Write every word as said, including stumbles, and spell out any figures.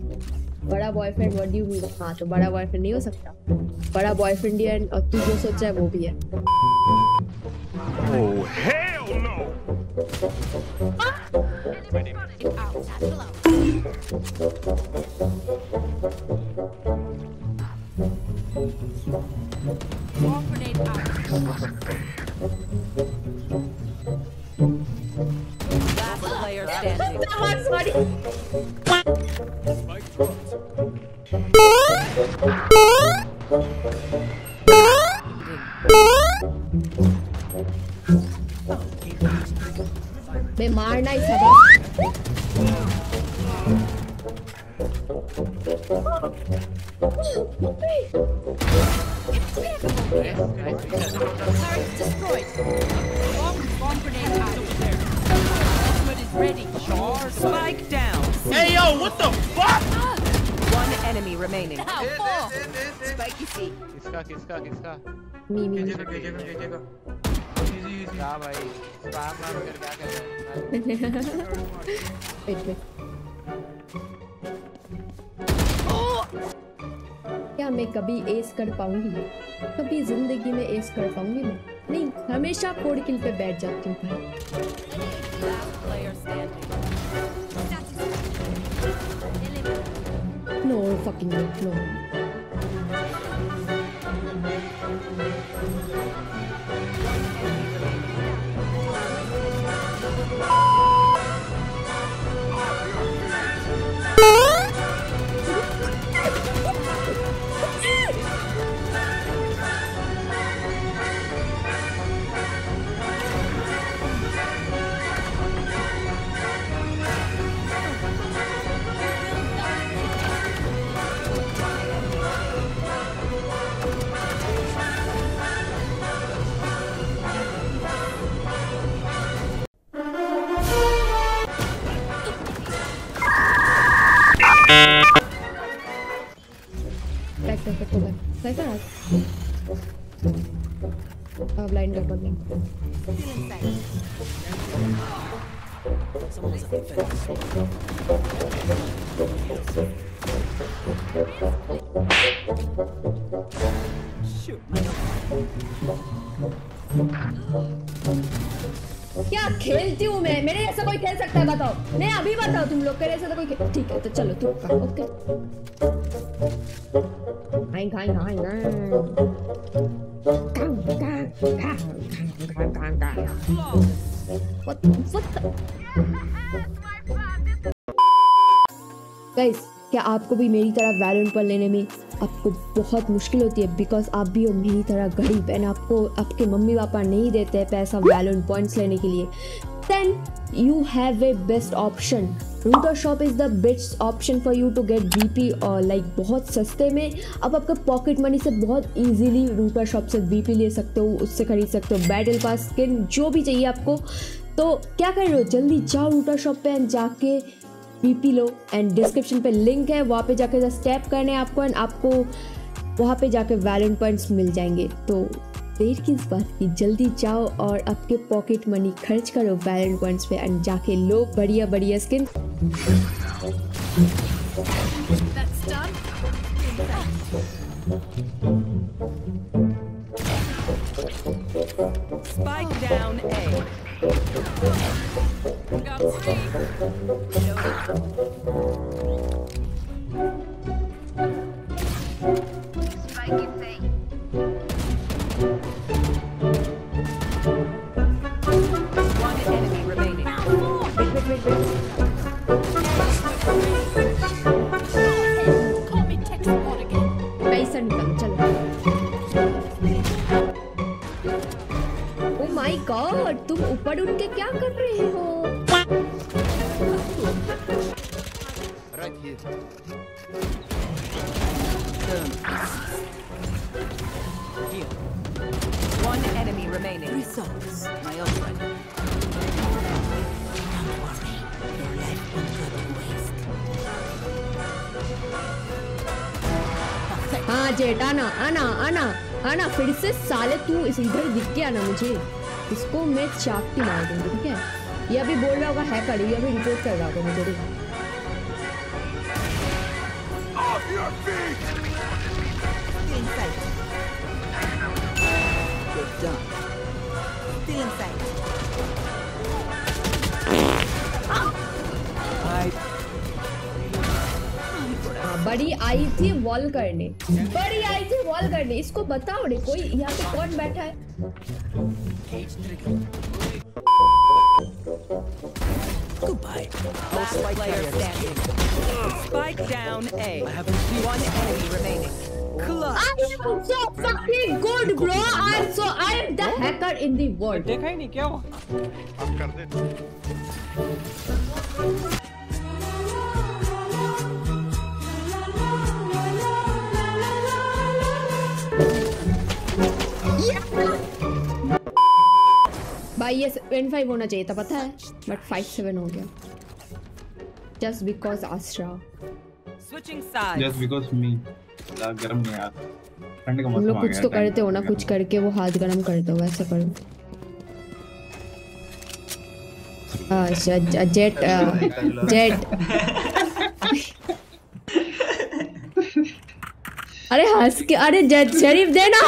बड़ा boyfriend what do you mean? हाँ तो बड़ा बॉयफ्रेंड नहीं हो सकता, बड़ा बॉयफ्रेंड है और तू जो सोचा है वो भी है। Oh hell no. Last player standing. That was funny. Spike dropped. Be marna is about. Yes, guys, destroyed. Bomb, bomb grenade out over there. Ultimate is ready. Charge. Spike down. Hey yo, what the fuck? One enemy remaining. Now, four. Spiky C. इसका किसका किसका? Me me. देखो देखो देखो। Easy easy. क्या भाई? Spam मार कर क्या कर रहे हैं? Wait wait. क्या मैं कभी एस कर पाऊंगी? कभी जिंदगी में एस कर पाऊंगी मैं? नहीं, हमेशा कोड किल पे बैठ जाती हूँ भाई। No fucking no. क्या खेलती हूँ मैं? मेरे जैसा कोई खेल सकता है बताओ? नहीं अभी बताओ, तुम लोग करे तो कोई। ठीक है तो चलो तुम गाइस, क्या आपको भी मेरी तरह वैलोरेंट पर लेने में आपको बहुत मुश्किल होती है? बिकॉज आप भी हो मेरी तरह गरीब एंड आपको आपके मम्मी पापा नहीं देते हैं पैसा वैलोरेंट पॉइंट्स लेने के लिए। Then you have a best option, router shop is the best option for you to get VP. और लाइक बहुत सस्ते में अब आपका पॉकेट मनी से बहुत इजीली रूटर शॉप से वीपी ले सकते हो, उससे खरीद सकते हो बैटल पास स्किन जो भी चाहिए आपको। तो क्या कर रहे हो, जल्दी जाओ रूटर शॉप पे एंड जाके वीपी लो। एंड डिस्क्रिप्शन पे लिंक है, वहाँ पे जाके जस्ट टैप करने हैं आपको एंड आपको वहाँ पे जाके वैलेंट पॉइंट्स मिल जाएंगे। तो देर किस बात की, जल्दी जाओ और आपके पॉकेट मनी खर्च करो वैलेंट पॉइंट्स पे एंड जाके लो बढ़िया बढ़िया skin. Spike down A. Got three. Spike in A. One enemy remaining. Wait, wait, wait, wait. Call me text board again. Paisa nikal, chalo. My god, तुम ऊपर उठ के क्या कर रहे हो? One enemy remaining. Three souls, my old friend. Don't worry, your life won't go to waste. हाँ jet, आना आना आना आना फिर से साले, तू इस इधर दिख के आना मुझे। इसको मैं चाक की मार दूंगी, ठीक है? ये अभी बोल रहा होगा हैकर, ये अभी रिपोर्ट कर रहा होगा मुझे। your feet! Still in sight. Good done. Still in sight. बड़ी आई थी वॉल करने, बड़ी आई थी वॉल करने। इसको बताओ रे कोई यहाँ पे कौन बैठा है। Goodbye. Last player standing. Spike down A. One enemy remaining. Clutch. I am so fucking good, bro. I am so I am the hacker in the world. देखा ही नहीं क्या वो? अब कर दे। भाई ये पच्चीस होना चाहिए था पता है, बट सत्तावन हो गया। Just because Astra. Switching sides. Just because me. गर्म नहीं यार। ठंड का मौसम आ गया। हम लोग कुछ तो करते हो ना, कुछ करके वो हाथ गर्म करते हो, वैसा करो। अच्छा जेट जेट। अरे हंस के, अरे जेट शरीफ देना।